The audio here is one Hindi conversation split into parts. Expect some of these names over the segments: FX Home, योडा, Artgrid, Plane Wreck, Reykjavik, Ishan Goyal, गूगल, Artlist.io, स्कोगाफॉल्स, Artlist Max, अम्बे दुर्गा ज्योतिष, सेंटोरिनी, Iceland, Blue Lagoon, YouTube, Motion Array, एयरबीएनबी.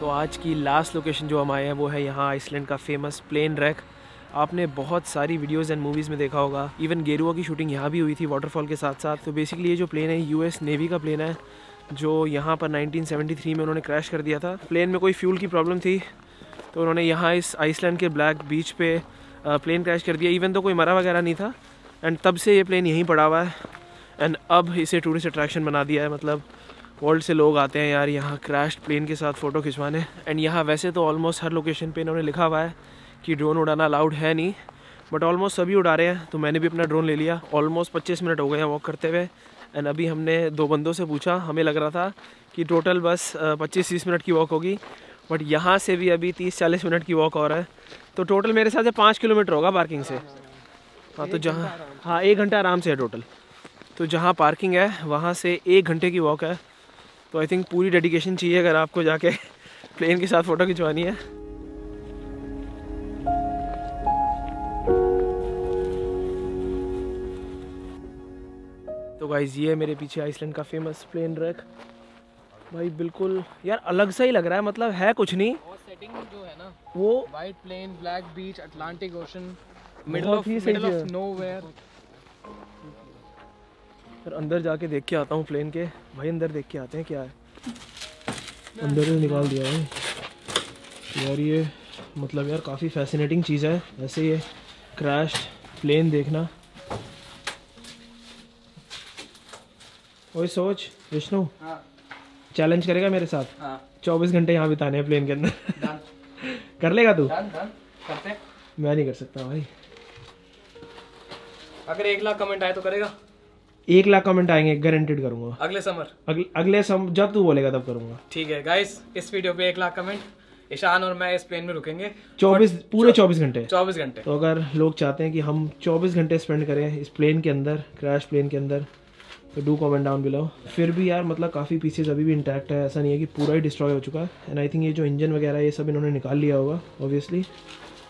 तो आज की लास्ट लोकेशन जो हम आए हैं वो है यहाँ आइसलैंड का फेमस प्लेन रैक। आपने बहुत सारी वीडियोस एंड मूवीज़ में देखा होगा, इवन गेरुआ की शूटिंग यहाँ भी हुई थी वाटरफॉल के साथ साथ। तो बेसिकली ये जो प्लेन है यूएस नेवी का प्लेन है जो यहाँ पर 1973 में उन्होंने क्रैश कर दिया था। प्लेन में कोई फ्यूल की प्रॉब्लम थी तो उन्होंने यहाँ इस आइसलैंड के ब्लैक बीच पे प्लेन क्रैश कर दिया। इवन तो कोई मरा वगैरह नहीं था एंड तब से ये प्लेन यहीं पड़ा हुआ है एंड अब इसे टूरिस्ट अट्रैक्शन बना दिया है। मतलब वर्ल्ड से लोग आते हैं यार यहाँ क्रैश प्लेन के साथ फ़ोटो खिंचवाने। एंड यहाँ वैसे तो ऑलमोस्ट हर लोकेशन पे इन्होंने लिखा हुआ है कि ड्रोन उड़ाना अलाउड है नहीं, बट ऑलमोस्ट सभी उड़ा रहे हैं। तो मैंने भी अपना ड्रोन ले लिया। ऑलमोस्ट 25 मिनट हो गए हैं वॉक करते हुए एंड अभी हमने दो बंदों से पूछा, हमें लग रहा था कि टोटल बस 25-30 मिनट की वॉक होगी, बट यहाँ से भी अभी 30-40 मिनट की वॉक और है। तो टोटल मेरे हिसाब से 5 किलोमीटर होगा पार्किंग से। हाँ तो जहाँ हाँ 1 घंटा आराम से है टोटल। तो जहाँ पार्किंग है वहाँ से 1 घंटे की वॉक है। तो आई थिंक पूरी डेडिकेशन चाहिए अगर आपको जाके प्लेन के साथ फ़ोटो खिंचवानी है। तो गाइज़ ये मेरे पीछे आइसलैंड का फेमस प्लेन रैक। भाई बिल्कुल यार अलग सा ही लग रहा है, मतलब है कुछ नहीं। और सेटिंग जो है ना वो white plane, black beach, Atlantic Ocean, middle of nowhere. फिर अंदर जाके देख के आता हूँ प्लेन के। भाई अंदर देख के आते हैं क्या है। अंदर से निकाल दिया है यार ये, मतलब यार काफ़ी फैसिनेटिंग चीज़ है वैसे ये क्रैश प्लेन देखना। ओए सोच विष्णु, चैलेंज करेगा मेरे साथ? 24 घंटे यहाँ बिताने हैं प्लेन के अंदर। कर लेगा तू? करते? मैं नहीं कर सकता भाई। अगर 1 लाख कमेंट आए तो करेगा? 1 लाख कमेंट आएंगे गारंटेड करूंगा। अगले समर अगले जब तू बोलेगा तब करूंगा। ठीक है गाइस, इस वीडियो पे 1 लाख कमेंट, ईशान और मैं इस प्लेन में रुकेंगे 24 घंटे। तो अगर लोग चाहते हैं कि हम 24 घंटे स्पेंड करें इस प्लेन के अंदर, क्रैश प्लेन के अंदर, तो डू कमेंट डाउन बिलो। फिर भी यार मतलब काफ़ी पीसेज अभी भी इंटैक्ट है, ऐसा नहीं है कि पूरा ही डिस्ट्रॉय हो चुका है। एंड आई थिंक ये जो इंजन वगैरह ये सब इन्होंने निकाल लिया होगा ऑब्वियसली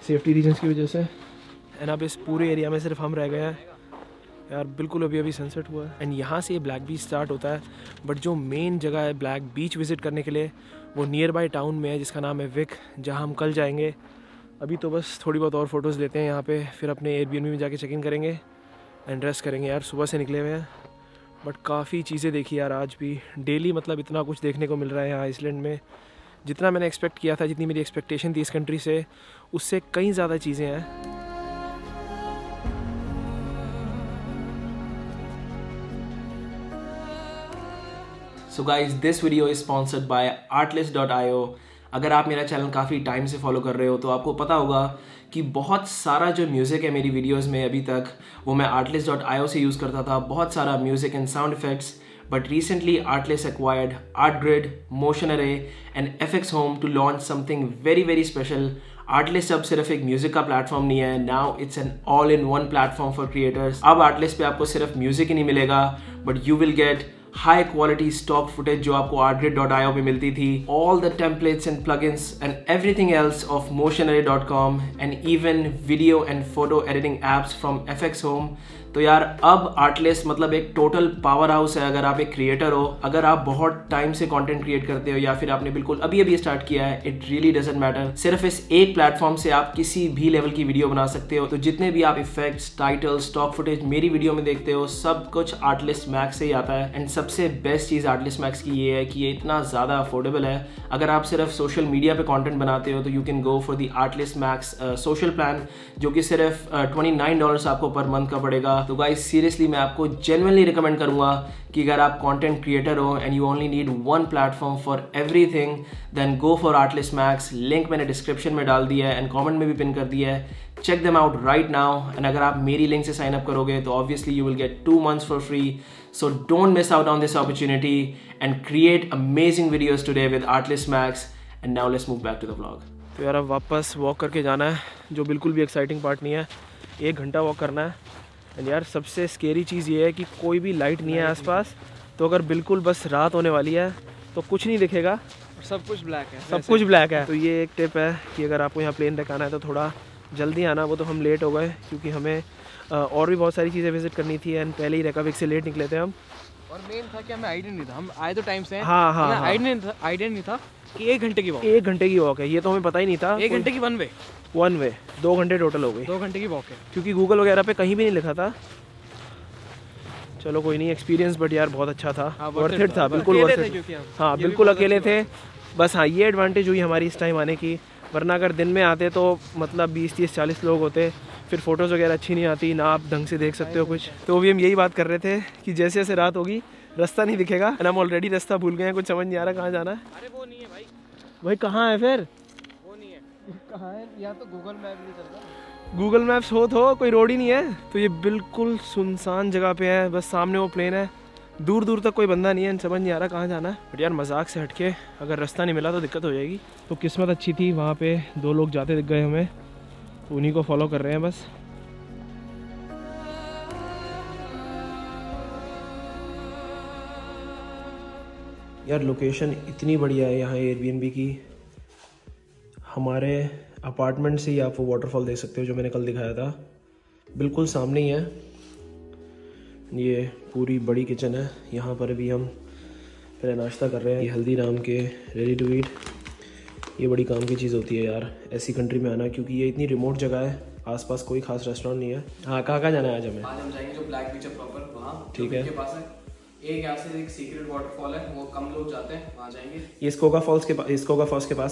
सेफ्टी रीजंस की वजह से। एंड अब इस पूरे एरिया में सिर्फ हम रह गए हैं यार। बिल्कुल अभी सनसेट हुआ है एंड यहाँ से ये ब्लैक बीच स्टार्ट होता है, बट जो मेन जगह है ब्लैक बीच विज़िट करने के लिए वो नियर बाई टाउन में है जिसका नाम है विक, जहाँ हम कल जाएंगे। अभी तो बस थोड़ी बहुत और फ़ोटोज़ लेते हैं यहाँ पे, फिर अपने एयरबीएनबी में जाके चेक इन करेंगे एंड रेस्ट करेंगे। यार सुबह से निकले हुए हैं बट काफ़ी चीज़ें देखी यार आज भी। डेली मतलब इतना कुछ देखने को मिल रहा है यहाँ आइसलैंड में, जितना मैंने एक्सपेक्ट किया था, जितनी मेरी एक्सपेक्टेशन थी इस कंट्री से, उससे कई ज़्यादा चीज़ें हैं। So guys, this video is sponsored by Artlist.io. अगर आप मेरा चैनल काफ़ी टाइम से फॉलो कर रहे हो तो आपको पता होगा कि बहुत सारा जो म्यूज़िक है मेरी वीडियोस में अभी तक वो मैं Artlist.io से यूज़ करता था, बहुत सारा music and sound effects. But recently Artlist acquired Artgrid, Motion Array and FX Home to launch something very very special. Artlist अब सिर्फ एक म्यूज़िक का प्लेटफॉर्म नहीं है, now it's an all in one platform for creators. अब Artlist पे आपको सिर्फ म्यूज़िक ही नहीं मिलेगा but you will get high quality stock footage जो आपको Artgrid.io पे मिलती थी, all the templates and plugins and everything else of motionarray.com and even video and photo editing apps from FX Home। तो यार अब Artlist मतलब एक टोटल पावर हाउस है अगर आप एक क्रिएटर हो। अगर आप बहुत टाइम से कंटेंट क्रिएट करते हो या फिर आपने बिल्कुल अभी अभी स्टार्ट किया है, इट रियली डजेंट मैटर। सिर्फ इस एक प्लेटफॉर्म से आप किसी भी लेवल की वीडियो बना सकते हो। तो जितने भी आप इफेक्ट्स, टाइटल, स्टॉक फुटेज मेरी वीडियो में देखते हो, सब कुछ Artlist Max से ही आता है। एंड सबसे बेस्ट चीज़ Artlist Max की ये है कि ये इतना ज़्यादा अफोर्डेबल है। अगर आप सिर्फ सोशल मीडिया पर कॉन्टेंट बनाते हो तो you can go for the Artlist Max social plan जो कि सिर्फ $29 आपको पर मंथ का पड़ेगा। तो गाइस सीरियसली मैं आपको जेन्युइनली रिकमेंड करूंगा कि अगर आप कंटेंट क्रिएटर हो and you only need one platform for everything then go for Artlist Max। Link मैंने डिस्क्रिप्शन में डाल दिया है एंड कमेंट में भी पिन कर दिया है, check them out right now. And अगर आप मेरी लिंक से साइन अप करोगे तो obviously you will get 2 months for free. So don't miss out on this opportunity and create amazing videos today with Artlist Max। And now let's move back to the vlog. तो यार अब वापस वॉक करके जाना है जो बिल्कुल भी एक्साइटिंग पार्ट नहीं है। 1 घंटा वॉक करना है। यार सबसे स्केरी चीज़ ये है कि कोई भी लाइट नहीं है आसपास, तो अगर बिल्कुल बस रात होने वाली है तो कुछ नहीं दिखेगा और सब कुछ ब्लैक है। सब कुछ ब्लैक है। तो ये एक टिप है कि अगर आपको यहाँ प्लेन रखाना है तो थोड़ा जल्दी आना। वो तो हम लेट हो गए क्योंकि हमें और भी बहुत सारी चीज़ें विज़िट करनी थी एंड पहले ही Reykjavik से लेट निकले थे हम। और मेन था कि हमें आइडिया नहीं था, हम आए तो टाइम से हैं। हाँ हाँ, हाँ। आइडिया नहीं था कि 1 घंटे की वॉक, 1 घंटे की वॉक है, ये तो हमें पता ही नहीं था। 1 घंटे की वन वे 2 घंटे टोटल हो गई, 2 घंटे की वॉक है, क्योंकि गूगल वगैरह पे कहीं भी नहीं लिखा था। चलो कोई नहीं, एक्सपीरियंस बट यार बहुत अच्छा था, वर्थ इट था, बिल्कुल वर्थ इट। हाँ बिल्कुल अकेले थे बस। हाँ ये एडवांटेज हुई हमारी इस टाइम आने की, वरना अगर दिन में आते तो मतलब 20, 30, 40 लोग होते, फिर फ़ोटोज़ वगैरह अच्छी नहीं आती, ना आप ढंग से देख सकते हो कुछ। तो भी हम यही बात कर रहे थे कि जैसे जैसे रात होगी रास्ता नहीं दिखेगा, एंड हम ऑलरेडी रास्ता भूल गए हैं, कुछ समझ नहीं आ रहा कहाँ जाना है। अरे वो नहीं है भाई, भाई कहाँ है फिर? वो नहीं है, कहाँ है? यहाँ तो गूगल मैप नहीं चलता, गूगल मैप्स हो तो कोई रोड ही नहीं है। तो ये बिल्कुल सुनसान जगह पे है, बस सामने वो प्लेन है, दूर दूर तक कोई बंदा नहीं है, समझ नहीं आ रहा कहाँ जाना है। बट यार मजाक से हटके अगर रास्ता नहीं मिला तो दिक्कत हो जाएगी। तो किस्मत अच्छी थी, वहाँ पे 2 लोग जाते दिख गए हमें, उन्हीं को फॉलो कर रहे हैं बस। यार लोकेशन इतनी बढ़िया है यहाँ एयरबीएनबी की, हमारे अपार्टमेंट से ही आप वो वाटरफॉल देख सकते हो जो मैंने कल दिखाया था, बिल्कुल सामने ही है। ये पूरी बड़ी किचन है, यहाँ पर भी हम पहले नाश्ता कर रहे हैं, ये हल्दी नाम के रेडी टू ईट, ये बड़ी काम की चीज़ होती है यार ऐसी कंट्री में आना, क्योंकि ये इतनी रिमोट जगह है, आसपास कोई खास रेस्टोरेंट नहीं है। हाँ कहाँ जाना है आज हमें? आज हम जाएंगे जो ब्लैक बीच है प्रॉपर, वहाँ ठीक है, एक यहाँ से एक सीक्रेट वाटरफॉल है, वो कम लोग जाते हैं, वहाँ जाएंगे। ये स्कोगाफॉल्स के पास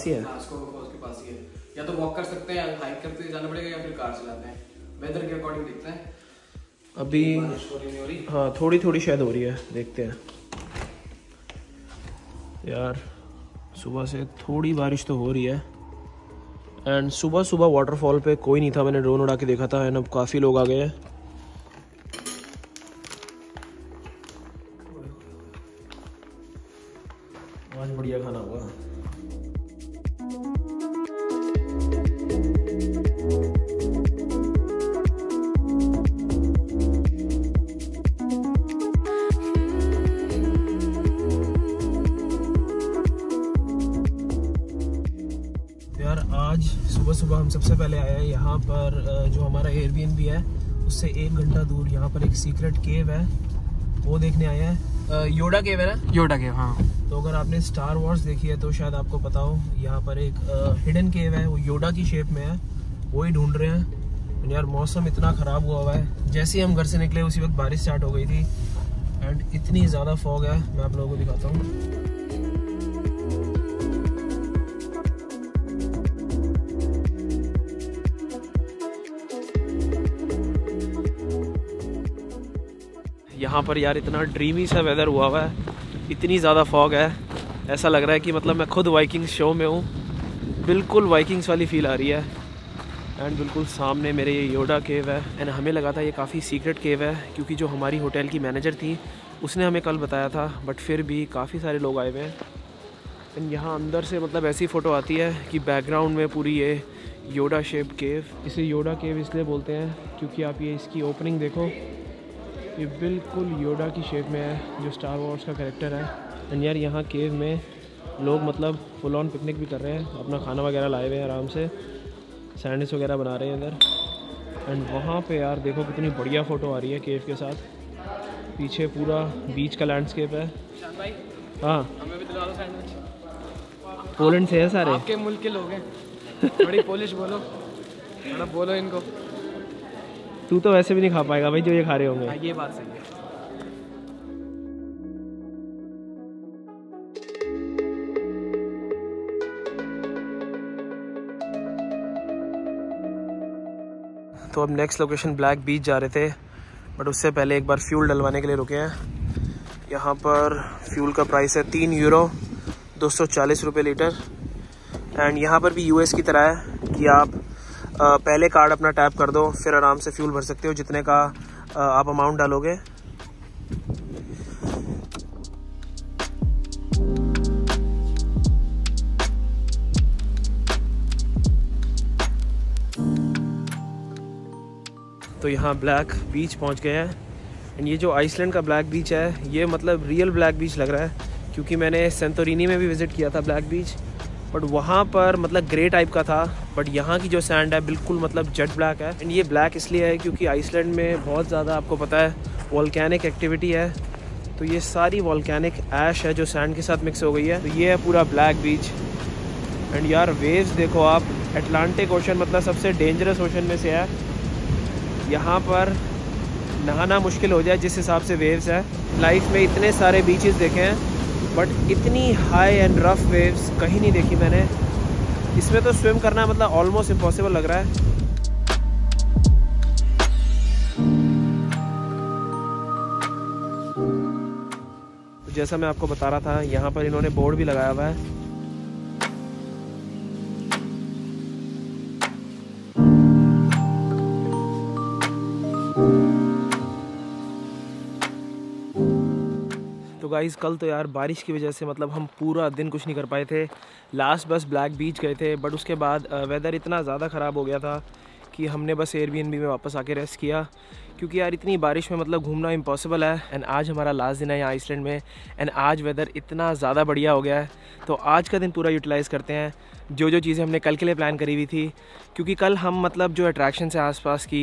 ही है। हाँ स्कोगाफॉल्स के पास ही है, या तो वॉक कर सकते हैं, या हाइक करते जाना पड़ेगा, या फिर कार चलाते हैं, वेदर के अकॉर्डिंग देखते हैं। अभी हाँ थोड़ी थोड़ी शायद हो रही है, देखते हैं। यार सुबह से थोड़ी बारिश तो हो रही है, एंड सुबह सुबह वाटरफॉल पे कोई नहीं था, मैंने ड्रोन उड़ा के देखा था, एंड अब काफ़ी लोग आ गए हैं। आज बढ़िया खाना हुआ। सुबह हम सबसे पहले आए हैं यहाँ पर, जो हमारा एयरबीएनबी है उससे 1 घंटा दूर यहाँ पर एक सीक्रेट केव है, वो देखने आए हैं। योडा केव है ना? योडा केव, हाँ। तो अगर आपने स्टार वॉर्स देखी है तो शायद आपको पता हो, यहाँ पर एक हिडन केव है, वो योडा की शेप में है, वो ही ढूंढ रहे हैं। यार मौसम इतना ख़राब हुआ है, जैसे ही हम घर से निकले उसी वक्त बारिश स्टार्ट हो गई थी, एंड इतनी ज़्यादा फॉग है, मैं आप लोगों को दिखाता हूँ। यहाँ पर यार इतना ड्रीमी सा वेदर हुआ है, इतनी ज़्यादा फॉग है, ऐसा लग रहा है कि मतलब मैं खुद वाइकिंग्स शो में हूँ, बिल्कुल वाइकिंग्स वाली फ़ील आ रही है। एंड बिल्कुल सामने मेरे ये योडा केव है, एंड हमें लगा था ये काफ़ी सीक्रेट केव है, क्योंकि जो हमारी होटल की मैनेजर थी उसने हमें कल बताया था, बट फिर भी काफ़ी सारे लोग आए हुए हैं। एंड यहाँ अंदर से मतलब ऐसी फ़ोटो आती है कि बैकग्राउंड में पूरी ये योडा शेप केव, इसे योडा केव इसलिए बोलते हैं क्योंकि आप ये इसकी ओपनिंग देखो, ये बिल्कुल योडा की शेप में है जो स्टार वॉर्स का कैरेक्टर है। एंड यार यहाँ केव में लोग मतलब फुल ऑन पिकनिक भी कर रहे हैं, अपना खाना वगैरह लाए हुए हैं, आराम से सैंडविच वगैरह बना रहे हैं अंदर। एंड वहाँ पे यार देखो कितनी बढ़िया फ़ोटो आ रही है केव के साथ, पीछे पूरा बीच का लैंडस्केप है। हाँ पोलैंड से है सारे, आपके मुल्क के लोग हैं, थोड़ी पोलिश बोलो, थोड़ा बोलो इनको। तू तो वैसे भी नहीं खा पाएगा भाई जो ये खा रहे होंगे। ये बात सही है। तो अब नेक्स्ट लोकेशन ब्लैक बीच जा रहे थे, बट उससे पहले एक बार फ्यूल डलवाने के लिए रुके हैं। यहाँ पर फ्यूल का प्राइस है 3 यूरो 240 रुपये लीटर। एंड यहाँ पर भी यूएस की तरह है कि आप पहले कार्ड अपना टैप कर दो, फिर आराम से फ्यूल भर सकते हो जितने का आप अमाउंट डालोगे। तो यहाँ ब्लैक बीच पहुँच गए हैं, एंड ये जो आइसलैंड का ब्लैक बीच है ये मतलब रियल ब्लैक बीच लग रहा है, क्योंकि मैंने सेंटोरिनी में भी विज़िट किया था ब्लैक बीच, बट वहाँ पर मतलब ग्रे टाइप का था, बट यहाँ की जो सैंड है बिल्कुल मतलब जेट ब्लैक है। एंड ये ब्लैक इसलिए है क्योंकि आइसलैंड में बहुत ज़्यादा आपको पता है वॉल्केनिक एक्टिविटी है, तो ये सारी वॉल्केनिक ऐश है जो सैंड के साथ मिक्स हो गई है। तो ये है पूरा ब्लैक बीच। एंड यार वेव्स देखो आप, अटलांटिक ओशन मतलब सबसे डेंजरस ओशन में से है। यहाँ पर नहाना मुश्किल हो जाए जिस हिसाब से वेव्स है। लाइफ में इतने सारे बीचेस देखे हैं बट इतनी हाई एंड रफ़ वेव्स कहीं नहीं देखी मैंने। इसमें तो स्विम करना मतलब ऑलमोस्ट इम्पॉसिबल लग रहा है। जैसा मैं आपको बता रहा था, यहाँ पर इन्होंने बोर्ड भी लगाया हुआ है। तो गाइस कल तो यार बारिश की वजह से मतलब हम पूरा दिन कुछ नहीं कर पाए थे। लास्ट बस ब्लैक बीच गए थे बट उसके बाद वेदर इतना ज़्यादा ख़राब हो गया था कि हमने बस एयरबीएनबी में वापस आके रेस्ट किया, क्योंकि यार इतनी बारिश में मतलब घूमना इम्पॉसिबल है। एंड आज हमारा लास्ट दिन है यहाँ आइसलैंड में। एंड आज वेदर इतना ज़्यादा बढ़िया हो गया है तो आज का दिन पूरा यूटिलाइज़ करते हैं, जो चीज़ें हमने कल के लिए प्लान करी हुई थी। क्योंकि कल हम मतलब जो अट्रैक्शन है आसपास की,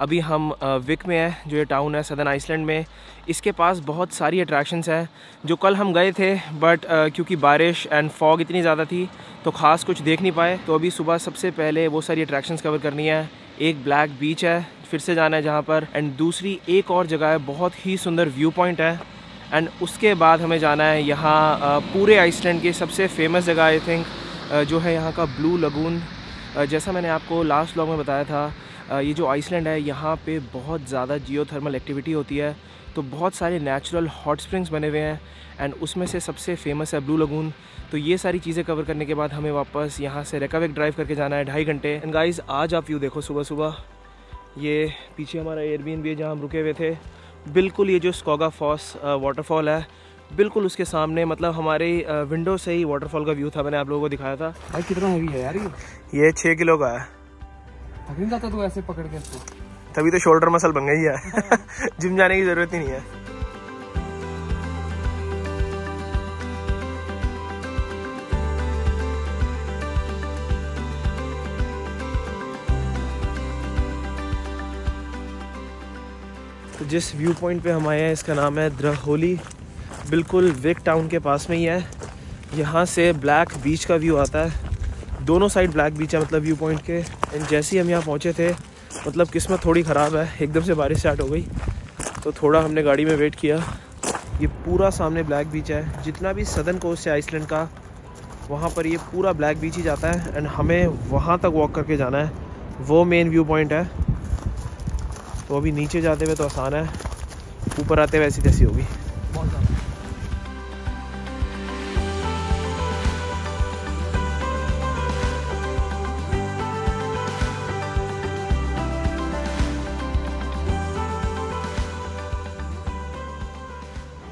अभी हम विक में है जो ये टाउन है सदर्न आइसलैंड में, इसके पास बहुत सारी अट्रैक्शंस हैं जो कल हम गए थे बट क्योंकि बारिश एंड फॉग इतनी ज़्यादा थी तो ख़ास कुछ देख नहीं पाए। तो अभी सुबह सबसे पहले वो सारी अट्रैक्शंस कवर करनी है। एक ब्लैक बीच है, फिर से जाना है जहाँ पर, एंड दूसरी एक और जगह है बहुत ही सुंदर व्यू पॉइंट है। एंड उसके बाद हमें जाना है यहाँ पूरे आइसलैंड की सबसे फेमस जगह आई थिंक जो है यहाँ का ब्लू लगून। जैसा मैंने आपको लास्ट व्लॉग में बताया था, ये जो आइसलैंड है यहाँ पे बहुत ज़्यादा जियोथर्मल एक्टिविटी होती है तो बहुत सारे नेचुरल हॉट स्प्रिंग्स बने हुए हैं एंड उसमें से सबसे फेमस है ब्लू लगून। तो ये सारी चीज़ें कवर करने के बाद हमें वापस यहाँ से रेकाविक ड्राइव करके जाना है 2.5 घंटे। एंड गाइज़ आज आप व्यू देखो सुबह सुबह। ये पीछे हमारा एयरबीएनबी है जहाँ हम रुके हुए थे। बिल्कुल ये जो स्कोगाफॉस वाटरफॉल है बिल्कुल उसके सामने, मतलब हमारे विंडो से ही वाटरफॉल का व्यू था। मैंने आप लोगों को दिखाया था। भाई कितना हैवी है यार ये 6 किलो का है। अभी जाता तू ऐसे पकड़ के इसको, तभी तो शोल्डर मसल बन गई है। जिम जाने की ज़रूरत ही नहीं है। तो जिस व्यू पॉइंट पे हम आए हैं इसका नाम है द्रहोली, बिल्कुल विक टाउन के पास में ही है। यहाँ से ब्लैक बीच का व्यू आता है, दोनों साइड ब्लैक बीच है मतलब व्यू पॉइंट के। एंड जैसे ही हम यहाँ पहुँचे थे मतलब किस्मत थोड़ी ख़राब है, एकदम से बारिश स्टार्ट हो गई तो थोड़ा हमने गाड़ी में वेट किया। ये पूरा सामने ब्लैक बीच है, जितना भी सदर्न कोस्ट है आइसलैंड का वहाँ पर ये पूरा ब्लैक बीच ही जाता है। एंड हमें वहाँ तक वॉक करके जाना है, वो मेन व्यू पॉइंट है। तो अभी नीचे जाते हुए तो आसान है, ऊपर आते हुए ऐसी तैसी होगी।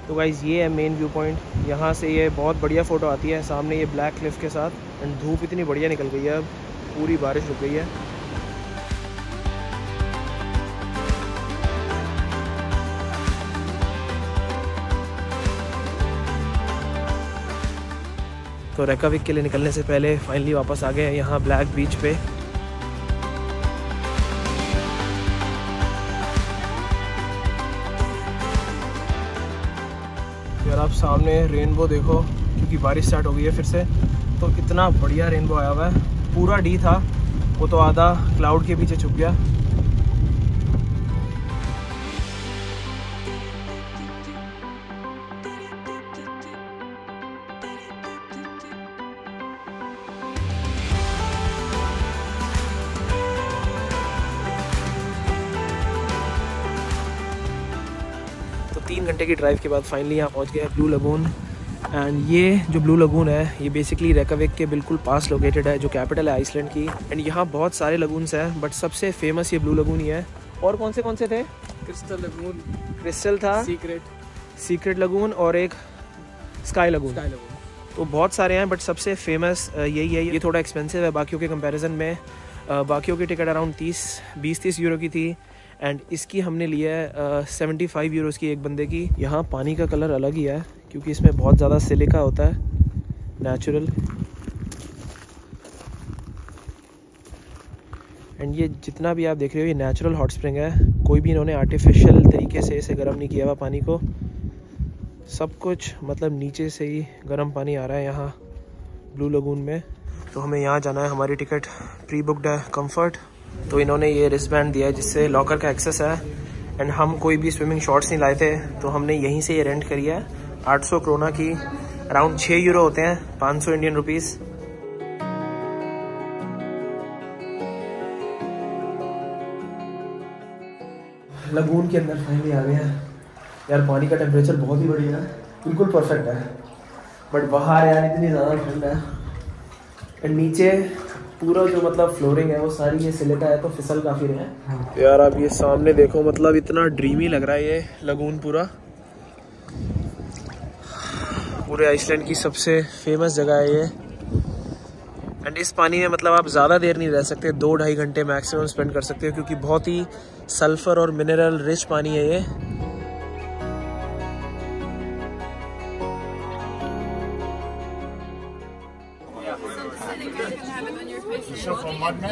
तो गाइज़ ये है मेन व्यू पॉइंट, यहाँ से ये बहुत बढ़िया फ़ोटो आती है सामने ये ब्लैक क्लिफ के साथ। एंड धूप इतनी बढ़िया निकल गई है, अब पूरी बारिश रुक गई है। तो रेकाविक के लिए निकलने से पहले फाइनली वापस आ गए यहाँ ब्लैक बीच पे। आप सामने रेनबो देखो, क्योंकि बारिश स्टार्ट हो गई है फिर से तो इतना बढ़िया रेनबो आया हुआ है। पूरा डी था वो तो आधा क्लाउड के पीछे छुप गया। तो 3 घंटे की ड्राइव के बाद फाइनली यहाँ पहुँच गया ब्लू लगून। एंड ये जो ब्लू लगून है ये बेसिकली रेकाविक के बिल्कुल पास लोकेटेड है जो कैपिटल है आइसलैंड की। एंड यहाँ बहुत सारे लगून्स हैं बट सबसे फेमस ये ब्लू लगून ही है। और कौन से थे? क्रिस्टल लगून, क्रिस्टल था, सीक्रेट लगून और एक स्काई लगून। तो बहुत सारे हैं बट सबसे फेमस यही है। ये थोड़ा एक्सपेंसिव है बाकियों के कंपेरिजन में। बाकियों की टिकट अराउंड 20-30 यूरो की थी एंड इसकी हमने लिया है 75 यूरोज़ की एक बंदे की। यहाँ पानी का कलर अलग ही है क्योंकि इसमें बहुत ज़्यादा सिलिका होता है नेचुरल। एंड ये जितना भी आप देख रहे हो ये नेचुरल हॉट स्प्रिंग है, कोई भी इन्होंने आर्टिफिशियल तरीके से इसे गर्म नहीं किया हुआ पानी को। सब कुछ मतलब नीचे से ही गर्म पानी आ रहा है यहाँ ब्लू लगून में। तो हमें यहाँ जाना है, हमारी टिकट प्री बुकड है कंफर्ट। तो इन्होंने ये रिस्टबैंड दिया है जिससे लॉकर का एक्सेस है, एंड हम कोई भी स्विमिंग शॉर्ट्स नहीं लाए थे तो हमने यहीं से ये रेंट करी है 800 क्रोना की, अराउंड 6 यूरो होते हैं 500 इंडियन रुपीज़। लगून के अंदर फाइनली आ गए हैं यार। पानी का टेम्परेचर बहुत ही बढ़िया है, बिल्कुल परफेक्ट है, बट बाहर यार इतनी ज़्यादा ठंड है। एंड नीचे पूरा जो मतलब फ्लोरिंग है वो सारी ये सिलेटा है तो फिसल काफ़ी रहे हैं यार। आप ये सामने देखो, मतलब इतना ड्रीमी लग रहा है ये लगून पूरा। पूरे आइसलैंड की सबसे फेमस जगह है ये। एंड इस पानी में मतलब आप ज़्यादा देर नहीं रह सकते, 2-2.5 घंटे मैक्सिमम स्पेंड कर सकते हो क्योंकि बहुत ही सल्फ़र और मिनरल रिच पानी है ये। लगा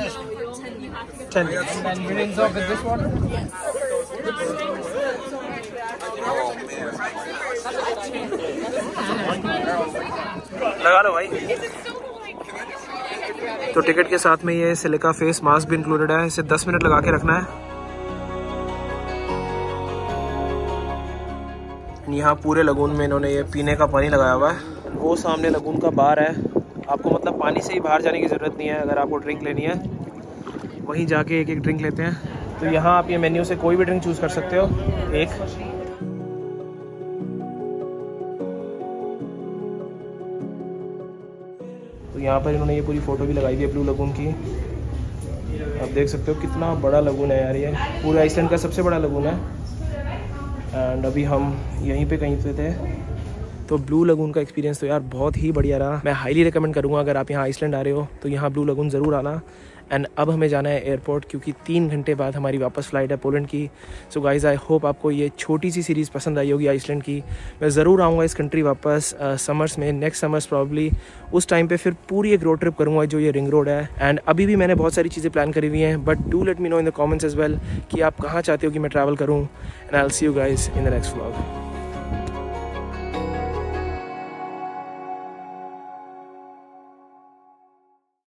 लो भाई। तो टिकट के साथ में ये सिलिका फेस मास्क भी इंक्लूडेड है, इसे 10 मिनट लगा के रखना है। यहाँ पूरे लगून में इन्होंने ये पीने का पानी लगाया हुआ है। वो सामने लगून का बार है, आपको मतलब पानी से ही बाहर जाने की ज़रूरत नहीं है। अगर आपको ड्रिंक लेनी है वहीं जाके एक ड्रिंक लेते हैं। तो यहाँ आप ये मेन्यू से कोई भी ड्रिंक चूज़ कर सकते हो एक। तो यहाँ पर इन्होंने ये पूरी फ़ोटो भी लगाई हुई है ब्लू लगून की, आप देख सकते हो कितना बड़ा लगून है यार। ये पूरे आइसलैंड का सबसे बड़ा लगून है। एंड अभी हम यहीं पे कहीं पे थे। तो ब्लू लगून का एक्सपीरियंस तो यार बहुत ही बढ़िया रहा। मैं हाईली रिकमेंड करूँगा अगर आप यहाँ आइसलैंड आ रहे हो तो यहाँ ब्लू लगून ज़रूर आना। एंड अब हमें जाना है एयरपोर्ट क्योंकि 3 घंटे बाद हमारी वापस फ्लाइट है पोलैंड की। सो गाइज़ आई होप आपको ये छोटी सी सीरीज़ पसंद आई होगी आइसलैंड की। मैं ज़रूर आऊँगा इस कंट्री वापस समर्स में, नेक्स्ट समर्स प्रॉब्ली। उस टाइम पे फिर पूरी एक रोड ट्रिप करूँगा जो ये रिंग रोड है। एंड अभी भी मैंने बहुत सारी चीज़ें प्लान करी हुई हैं, but do let me know in the comments as well कि आप कहाँ चाहते हो कि मैं ट्रैवल करूँ। And I will see you guys in the next vlog.